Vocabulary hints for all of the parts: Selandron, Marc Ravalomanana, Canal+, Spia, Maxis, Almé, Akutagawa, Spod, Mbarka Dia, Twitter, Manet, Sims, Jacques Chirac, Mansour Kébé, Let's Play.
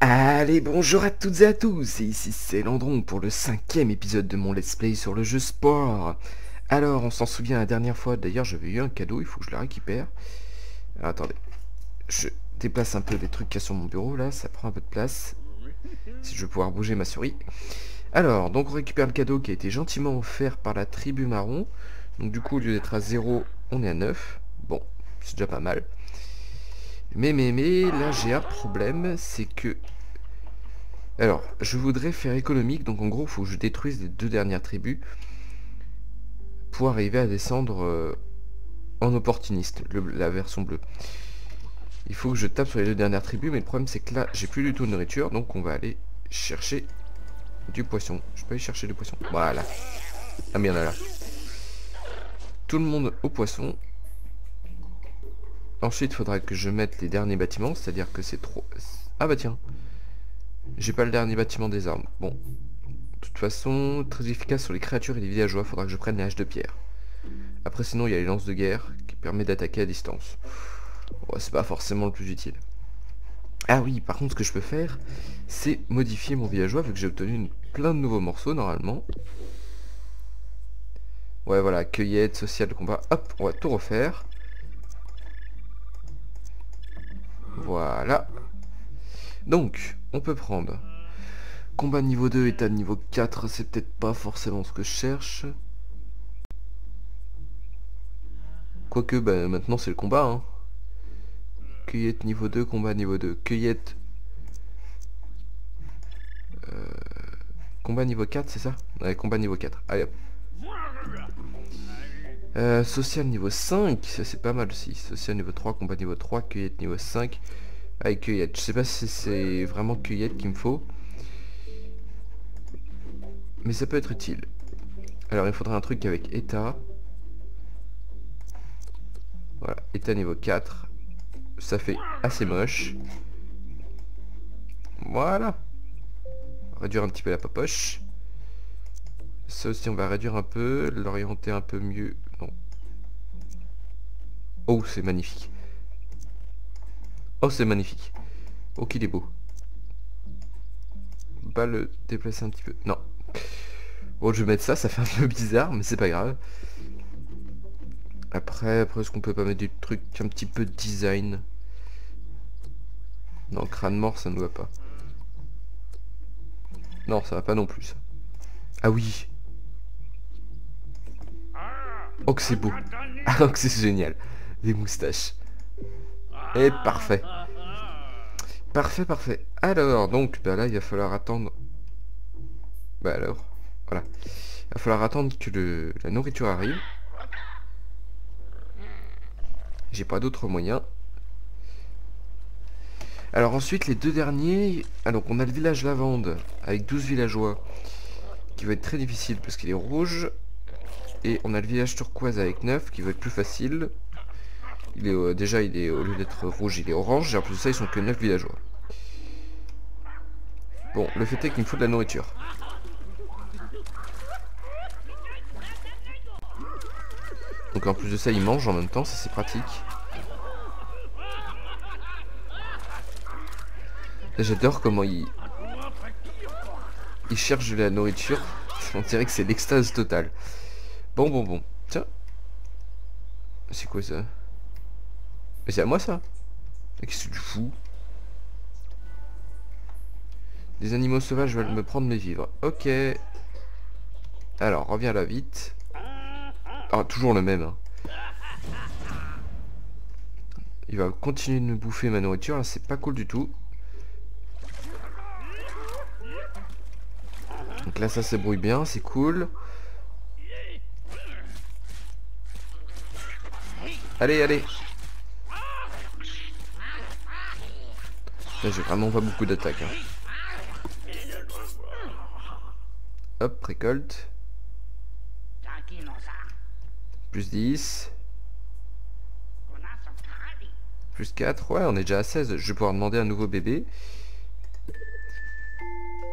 Allez, bonjour à toutes et à tous, et ici Selandron pour le 5e épisode de mon let's play sur le jeu Spod. Alors, on s'en souvient la dernière fois, d'ailleurs j'avais eu un cadeau, il faut que je la récupère. Alors, attendez, je déplace un peu les trucs qu'il y a sur mon bureau, là, ça prend un peu de place. Si je vais pouvoir bouger ma souris. Alors, donc on récupère le cadeau qui a été gentiment offert par la tribu marron. Donc du coup, au lieu d'être à 0, on est à 9. Bon, c'est déjà pas mal. Mais là j'ai un problème, c'est que... Alors, je voudrais faire économique, donc en gros, il faut que je détruise les deux dernières tribus pour arriver à descendre en opportuniste, la version bleue. Il faut que je tape sur les deux dernières tribus, mais le problème c'est que là, j'ai plus du tout de nourriture, donc on va aller chercher du poisson. Je peux aller chercher du poisson. Voilà. Ah mais il y en a là. Tout le monde au poisson. Ensuite, il faudra que je mette les derniers bâtiments, c'est-à-dire que c'est trop... Ah bah tiens, j'ai pas le dernier bâtiment des armes. Bon, de toute façon, très efficace sur les créatures et les villageois, faudra que je prenne les haches de pierre. Après, sinon, il y a les lances de guerre, qui permet d'attaquer à distance. Oh, c'est pas forcément le plus utile. Ah oui, par contre, ce que je peux faire, c'est modifier mon villageois, vu que j'ai obtenu plein de nouveaux morceaux, normalement. Ouais, voilà, cueillette, social, combat, hop, on va tout refaire. Voilà. Donc, on peut prendre combat niveau 2, état de niveau 4, c'est peut-être pas forcément ce que je cherche. Quoique, bah, maintenant c'est le combat, hein. Cueillette niveau 2, combat niveau 2. Cueillette... combat niveau 4, c'est ça? Ouais, combat niveau 4. Allez hop. Social niveau 5, ça c'est pas mal aussi. Social niveau 3, combat niveau 3, cueillette niveau 5. Avec cueillette, je sais pas si c'est vraiment cueillette qu'il me faut, mais ça peut être utile. Alors il faudrait un truc avec état. Voilà, état niveau 4. Ça fait assez moche. Voilà. Réduire un petit peu la popoche. Ça aussi on va réduire un peu, l'orienter un peu mieux. Non. Oh c'est magnifique. Oh c'est magnifique. Oh qu'il est beau. On va le déplacer un petit peu. Non. Bon je vais mettre ça, ça fait un peu bizarre mais c'est pas grave. Après est-ce qu'on peut pas mettre du truc un petit peu design? Non, crâne mort ça ne va pas. Non ça va pas non plus ça. Ah oui. Oh que c'est beau. Oh que c'est génial. Des moustaches. Et parfait. Parfait, parfait. Alors, donc, bah là, il va falloir attendre... Bah alors, voilà. Il va falloir attendre que la nourriture arrive. J'ai pas d'autre moyen. Alors ensuite, les deux derniers... Ah donc, on a le village Lavande, avec 12 villageois, qui va être très difficile parce qu'il est rouge. Et on a le village turquoise avec 9 qui va être plus facile. Il est, déjà il est au lieu d'être rouge il est orange et en plus de ça ils sont que 9 villageois. Bon le fait est qu'il me faut de la nourriture. Donc en plus de ça ils mangent en même temps, ça c'est pratique. J'adore comment ils cherchent de la nourriture. On dirait que c'est l'extase totale. Bon. Tiens. C'est quoi ça? C'est à moi ça? Qu'est-ce que tu fous? Des animaux sauvages veulent me prendre mes vivres. Ok. Alors, reviens là vite. Ah, toujours le même. Hein. Il va continuer de me bouffer ma nourriture. Là, c'est pas cool du tout. Donc là ça se brouille bien, c'est cool. Allez, allez. Là j'ai vraiment pas beaucoup d'attaques. Hein. Hop, récolte. Plus 10. Plus 4, ouais on est déjà à 16. Je vais pouvoir demander un nouveau bébé.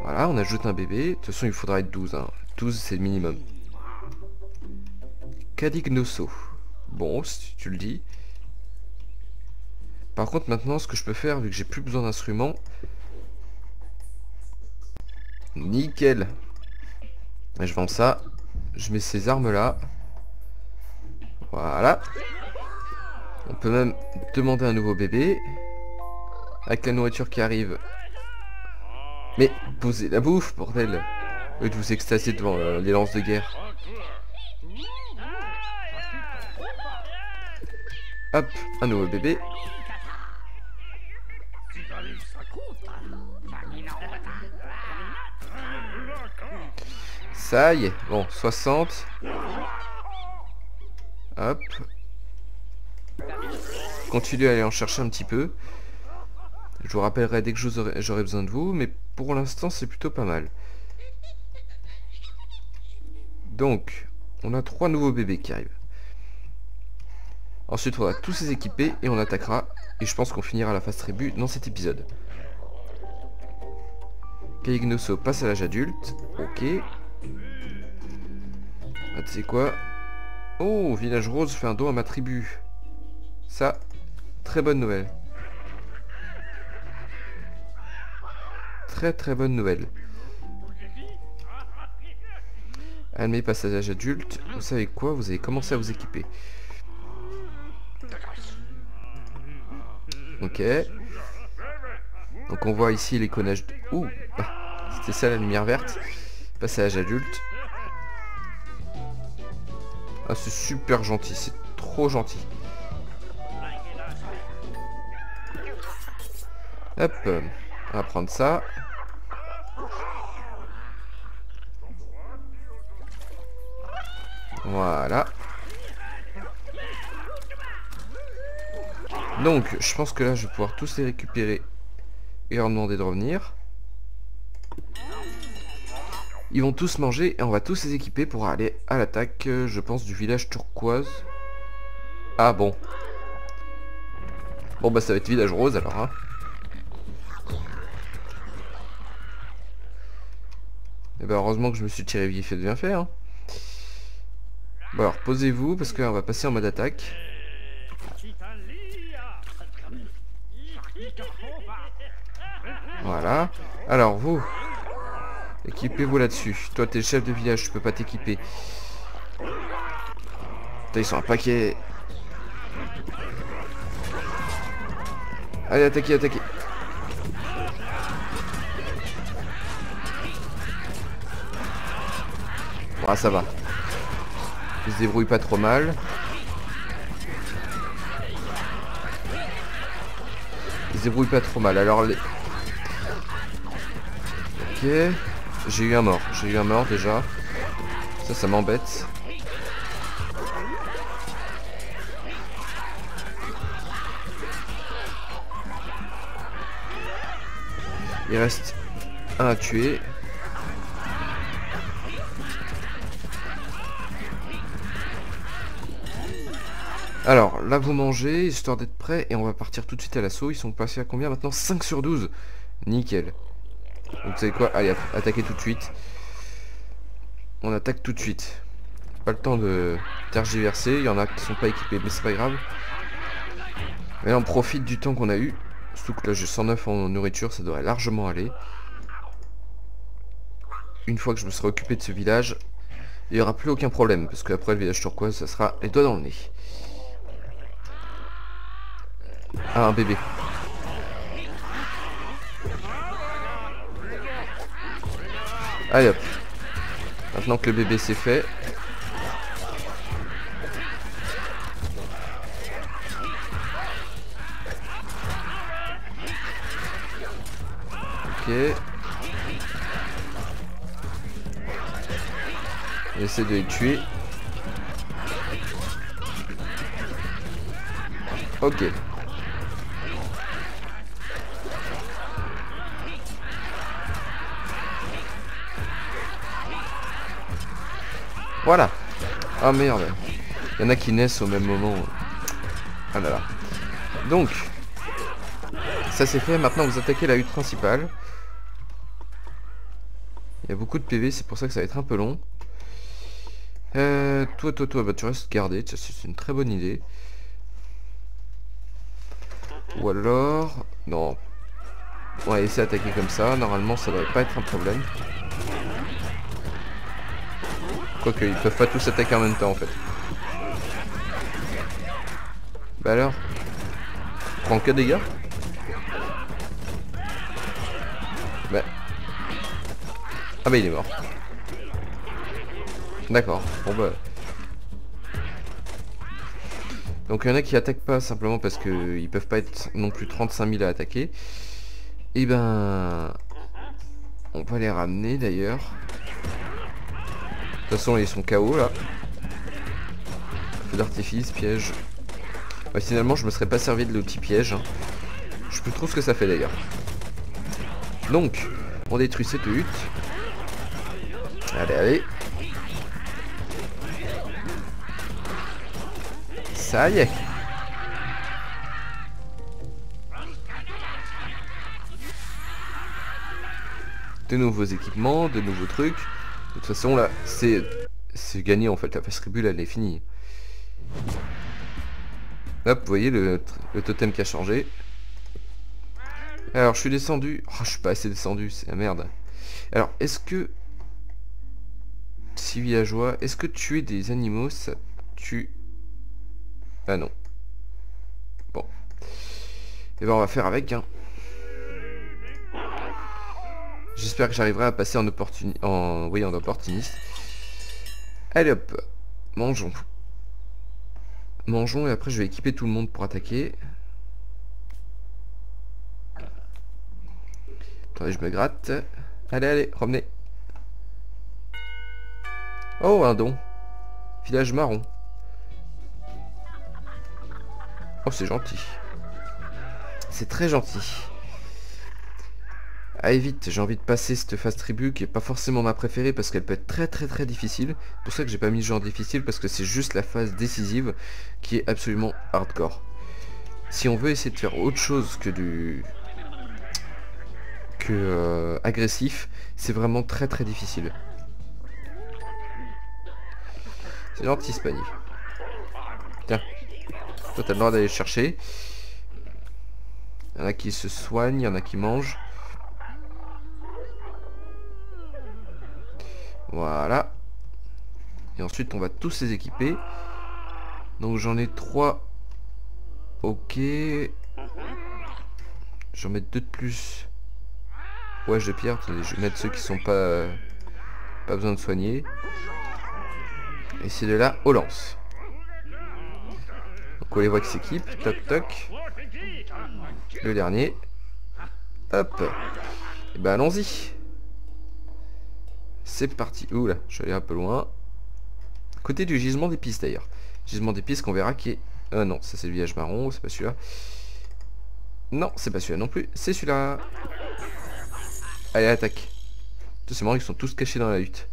Voilà, on ajoute un bébé. De toute façon, il faudra être 12. Hein. 12, c'est le minimum. Cadignoso. Bon, si tu le dis. Par contre, maintenant, ce que je peux faire, vu que j'ai plus besoin d'instruments, Nickel. Je vends ça. Je mets ces armes là. Voilà. On peut même demander un nouveau bébé. Avec la nourriture qui arrive. Mais posez la bouffe, bordel. Au lieu de vous extasier devant les lances de guerre. Hop, un nouveau bébé. Ça y est, bon, 60. Hop. Continuez à aller en chercher un petit peu. Je vous rappellerai dès que j'aurai besoin de vous, mais pour l'instant c'est plutôt pas mal. Donc, on a 3 nouveaux bébés qui arrivent. Ensuite, on va tous les équiper et on attaquera. Et je pense qu'on finira la phase tribu dans cet épisode. Calignoso passe à l'âge adulte. Ok. Ah, tu sais quoi? Oh, Village Rose fait un don à ma tribu. Ça, très bonne nouvelle. Très bonne nouvelle. Almé passe à l'âge adulte. Vous savez quoi? Vous avez commencé à vous équiper. Ok. Donc on voit ici l'éconnage... Ouh, c'était ça la lumière verte. Passage adulte. Ah, c'est super gentil, c'est trop gentil. Hop, on va prendre ça. Voilà. Donc, je pense que là, je vais pouvoir tous les récupérer et leur demander de revenir. Ils vont tous manger et on va tous les équiper pour aller à l'attaque, je pense, du village turquoise. Ah bon. Bon bah ça va être village rose alors, hein. Et bah heureusement que je me suis tiré vif et de bien faire, hein. Bon alors posez-vous parce qu'on va passer en mode attaque. Voilà. Alors vous, équipez-vous là-dessus. Toi t'es le chef de village, je peux pas t'équiper. Putain, ils sont un paquet. Allez, attaquez, attaquez. Ah, ça va. Ils se débrouillent pas trop mal. Ils se débrouillent pas trop mal. Alors les... Ok. J'ai eu un mort, déjà. Ça, ça m'embête. Il reste un à tuer. Alors, là vous mangez, histoire d'être prêt, et on va partir tout de suite à l'assaut. Ils sont passés à combien maintenant? 5 sur 12. Nickel. Donc vous savez quoi? Allez, attaquez tout de suite. On attaque tout de suite. Pas le temps de tergiverser. Il y en a qui sont pas équipés, mais c'est pas grave. Mais là, on profite du temps qu'on a eu. Surtout que là j'ai 109 en nourriture, ça devrait largement aller. Une fois que je me serai occupé de ce village, il n'y aura plus aucun problème. Parce qu'après le village turquoise, ça sera les doigts dans le nez. Ah, un bébé. Allez hop. Maintenant que le bébé c'est fait. Ok. J'essaie de les tuer. Ok. Voilà. Ah merde. Il y en a qui naissent au même moment. Ah là là. Donc, ça c'est fait. Maintenant vous attaquez la hutte principale. Il y a beaucoup de PV, c'est pour ça que ça va être un peu long. Toi, bah, tu restes gardé. C'est une très bonne idée. Ou alors... Non. On va essayer d'attaquer comme ça. Normalement ça devrait pas être un problème. Quoique, ils peuvent pas tous attaquer en même temps en fait. Bah alors, prends que dégâts. Bah. Ah bah il est mort. D'accord, bon bah. Donc il y en a qui attaquent pas simplement parce que ils peuvent pas être non plus 35 000 à attaquer. Et ben... on va les ramener d'ailleurs. De toute façon ils sont KO là. Feu d'artifice, piège. Ouais, finalement je me serais pas servi de l'outil piège. Hein. Je sais plus trop ce que ça fait d'ailleurs. Donc on détruit cette hutte. Allez allez. Ça y est. De nouveaux équipements, de nouveaux trucs. De toute façon là, c'est gagné en fait, la phase tribule elle est finie. Hop, vous voyez le totem qui a changé. Alors je suis descendu. Oh, je suis pas assez descendu, c'est la merde. Alors est-ce que... si villageois, est-ce que tuer des animaux ça tue... ah non. Bon. Et ben on va faire avec hein. J'espère que j'arriverai à passer en opportuniste. Oui, en opportuniste. Allez hop. Mangeons. Mangeons et après je vais équiper tout le monde pour attaquer. Attendez, je me gratte. Allez, allez, revenez. Oh, un don. Village marron. Oh, c'est gentil. C'est très gentil. Allez vite, j'ai envie de passer cette phase tribu qui est pas forcément ma préférée parce qu'elle peut être très difficile. C'est pour ça que j'ai pas mis le genre difficile parce que c'est juste la phase décisive qui est absolument hardcore. Si on veut essayer de faire autre chose que du... agressif, c'est vraiment très difficile. C'est gentil ce panier. Tiens, toi t'as le droit d'aller le chercher. Il y en a qui se soignent, il y en a qui mangent. Voilà. Et ensuite on va tous les équiper. Donc j'en ai 3. Ok. J'en mets 2 de plus. Ouage de pierre. Je vais mettre ceux qui sont pas besoin de soigner. Et c'est de là aux lances. Donc on les voit qui s'équipent. Toc toc. Le dernier. Hop. Et ben allons-y. C'est parti. Oula, je suis allé un peu loin. Côté du gisement d'épices d'ailleurs. Gisement d'épices qu'on verra qui est... ah non, ça c'est le village marron, c'est pas celui-là. Non, c'est pas celui-là non plus. C'est celui-là. Allez, attaque. C'est marrant, ils sont tous cachés dans la hutte.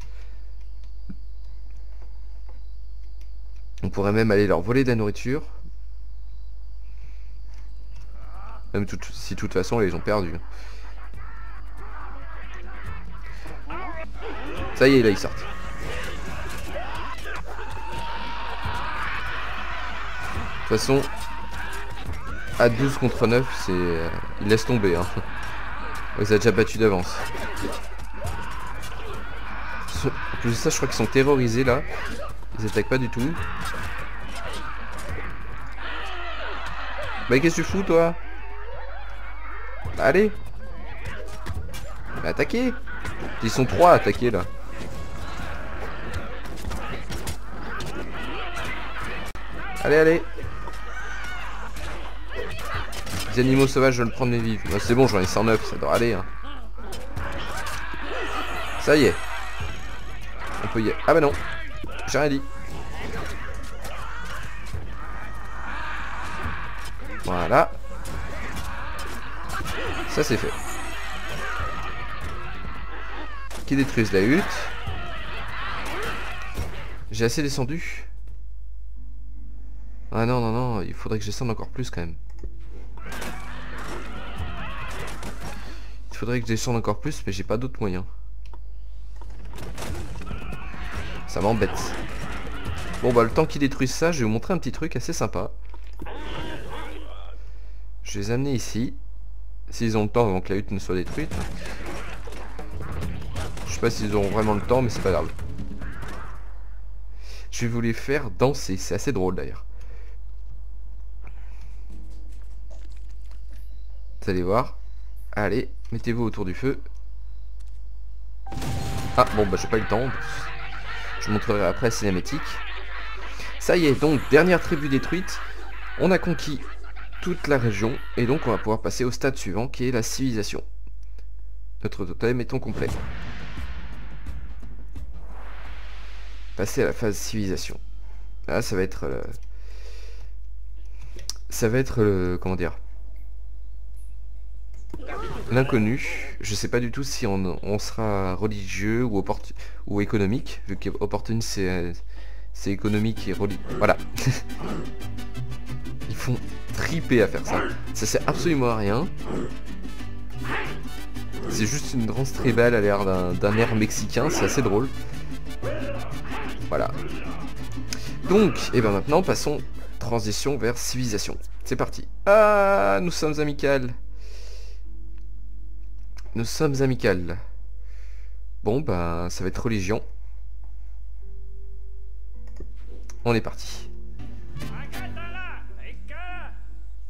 On pourrait même aller leur voler de la nourriture. Même tout... si de toute façon, ils ont perdu. Ça y est, là ils sortent. De toute façon, à 12 contre 9, c'est... ils laissent tomber. Hein. On les a déjà battus d'avance. En plus de ça, je crois qu'ils sont terrorisés là. Ils attaquent pas du tout. Bah qu'est-ce que tu fous toi? Allez. Bah, attaquez. Ils sont 3 à attaquer là. Allez, allez. Les animaux sauvages veulent prendre les vives. Bah, c'est bon, j'en ai 109, ça doit aller. Hein. Ça y est. On peut y aller. Ah bah non, j'ai rien dit. Voilà. Ça c'est fait. Qui détruisent la hutte. J'ai assez descendu. Ah non, non, non, il faudrait que je descende encore plus quand même. Il faudrait que je descende encore plus, mais j'ai pas d'autre moyen. Ça m'embête. Bon bah le temps qu'ils détruisent ça, je vais vous montrer un petit truc assez sympa. Je vais les amener ici. S'ils ont le temps avant que la hutte ne soit détruite. Je sais pas s'ils auront vraiment le temps, mais c'est pas grave. Je vais vous les faire danser. C'est assez drôle d'ailleurs. Vous allez voir. Allez, mettez-vous autour du feu. Ah bon bah j'ai pas eu le temps. Je vous montrerai après la cinématique. Ça y est, donc dernière tribu détruite. On a conquis toute la région. Et donc on va pouvoir passer au stade suivant qui est la civilisation. Notre totem est en complet. Passer à la phase civilisation. Là ça va être le... ça va être le... comment dire, l'inconnu. Je sais pas du tout si on sera religieux ou économique, vu qu'opportune c'est économique et religieux. Voilà. Ils font triper à faire ça. Ça sert absolument à rien. C'est juste une danse tribale à l'air d'un air mexicain, c'est assez drôle. Voilà. Donc, et bien maintenant, passons transition vers civilisation. C'est parti. Ah, nous sommes amicales. Nous sommes amicales. Bon, ben, ça va être religion. On est parti.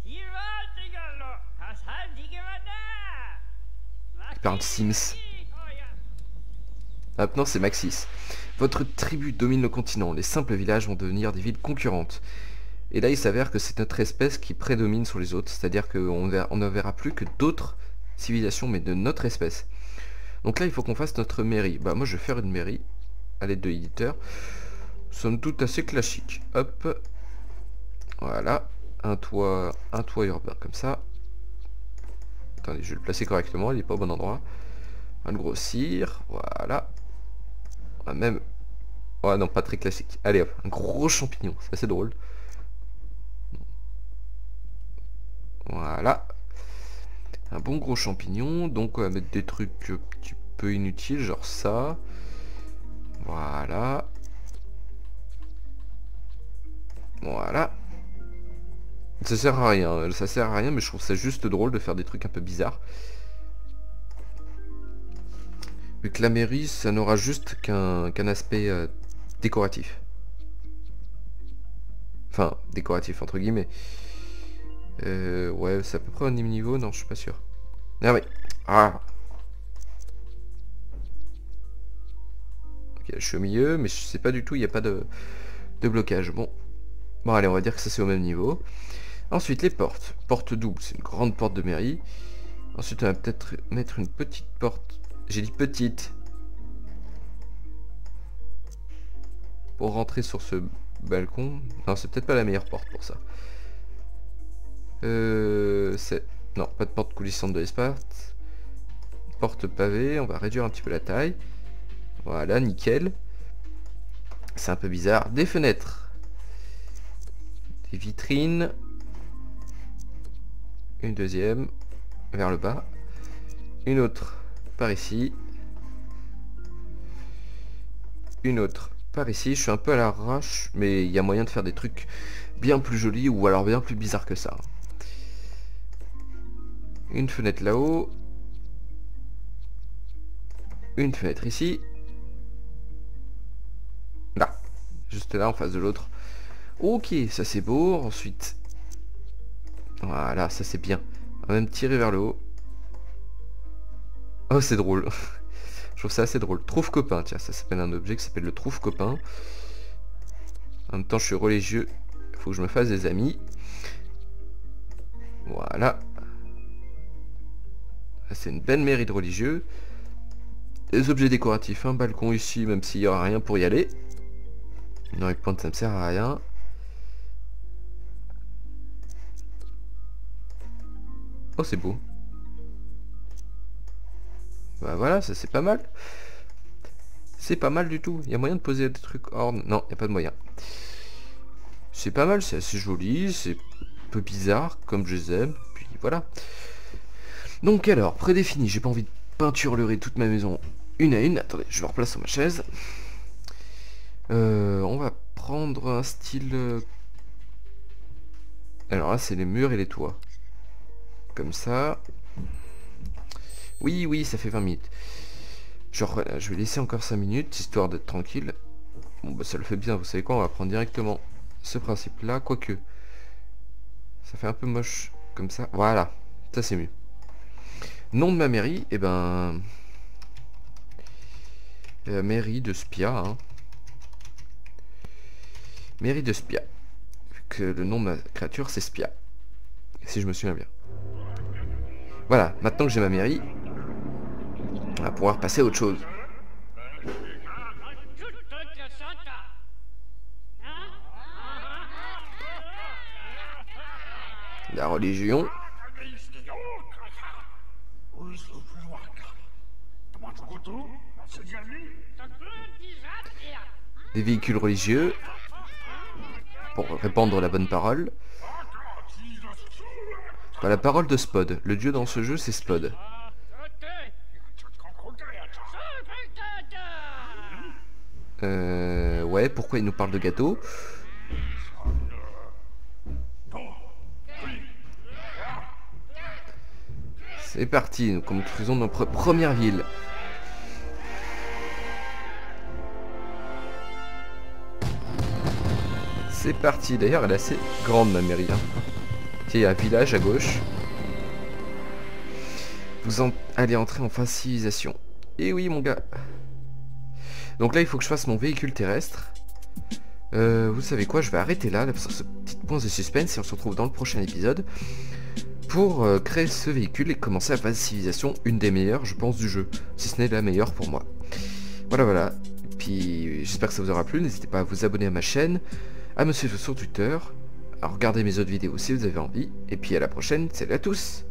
Il parle Sims. Maintenant, c'est Maxis. Votre tribu domine le continent, les simples villages vont devenir des villes concurrentes. Et là il s'avère que c'est notre espèce qui prédomine sur les autres, c'est-à-dire qu'on ne verra plus que d'autres civilisations mais de notre espèce. Donc là il faut qu'on fasse notre mairie. Bah moi je vais faire une mairie à l'aide de l'éditeur. Somme toute assez classique. Hop. Voilà. Un toit urbain comme ça. Attendez, je vais le placer correctement, il n'est pas au bon endroit. On va le grossir. Voilà. On va même... Oh non, pas très classique. Allez hop, un gros champignon, c'est assez drôle. Voilà. Un bon gros champignon. Donc on va mettre des trucs un petit peu inutiles, genre ça. Voilà. Voilà. Ça sert à rien, ça sert à rien, mais je trouve ça juste drôle de faire des trucs un peu bizarres. Vu que la mairie, ça n'aura juste qu'un aspect décoratif. Enfin, décoratif entre guillemets. Ouais, c'est à peu près au même niveau, non, je suis pas sûr. Ah oui. Ah. Ok, je suis au milieu, mais je sais pas du tout, il n'y a pas de blocage. Bon, allez, on va dire que ça c'est au même niveau. Ensuite, les portes. Porte double, c'est une grande porte de mairie. Ensuite, on va peut-être mettre une petite porte... J'ai dit petite. Pour rentrer sur ce balcon. Non, c'est peut-être pas la meilleure porte pour ça. Non, pas de porte coulissante de l'espace. Porte pavée. On va réduire un petit peu la taille. Voilà, nickel. C'est un peu bizarre. Des fenêtres. Des vitrines. Une deuxième. Vers le bas. Une autre. Par ici, une autre par ici. Je suis un peu à l'arrache, mais il y a moyen de faire des trucs bien plus jolis ou alors bien plus bizarres que ça. Une fenêtre là-haut, une fenêtre ici, là, juste là en face de l'autre. Ok, ça c'est beau. Ensuite, voilà, ça c'est bien. On va même tirer vers le haut. Oh c'est drôle. Je trouve ça assez drôle. Trouve copain, tiens, ça s'appelle un objet qui s'appelle le trouve copain. En même temps je suis religieux, il faut que je me fasse des amis. Voilà. C'est une belle mairie de religieux. Des objets décoratifs, un balcon ici, même s'il n'y aura rien pour y aller. Une rue-pointe, ça ne sert à rien. Oh c'est beau. Bah voilà, ça c'est pas mal. C'est pas mal du tout. Il y a moyen de poser des trucs hors... Non, il n'y a pas de moyen. C'est pas mal, c'est assez joli. C'est un peu bizarre, comme je les aime. Puis voilà. Donc alors, prédéfini. J'ai pas envie de peinturlerer toute ma maison une à une. Attendez, je me replace sur ma chaise. On va prendre un style... Alors là, c'est les murs et les toits. Comme ça... Oui, ça fait 20 minutes. Je vais laisser encore 5 minutes, histoire d'être tranquille. Bon bah ça le fait bien, vous savez quoi, on va prendre directement ce principe là, quoique ça fait un peu moche comme ça, voilà, ça c'est mieux. Nom de ma mairie, et ben mairie de Spia, hein. Mairie de Spia, vu que le nom de ma créature c'est Spia, si je me souviens bien. Voilà, maintenant que j'ai ma mairie, on va pouvoir passer à autre chose. La religion. Des véhicules religieux pour répandre la bonne parole. Enfin, la parole de Spod. Le dieu dans ce jeu, c'est Spod. Ouais, pourquoi il nous parle de gâteau? C'est parti, nous construisons notre première ville. C'est parti, d'ailleurs elle est assez grande ma mairie. Hein. Tiens, il y a un village à gauche. Vous allez entrer en facilisation. Eh oui mon gars. Donc là il faut que je fasse mon véhicule terrestre. Vous savez quoi, je vais arrêter là sur ce petit point de suspense et on se retrouve dans le prochain épisode pour créer ce véhicule et commencer la facilisation, une des meilleures je pense du jeu, si ce n'est la meilleure pour moi. Voilà voilà, et puis j'espère que ça vous aura plu, n'hésitez pas à vous abonner à ma chaîne, à me suivre sur Twitter, à regarder mes autres vidéos si vous avez envie, et puis à la prochaine, salut à tous!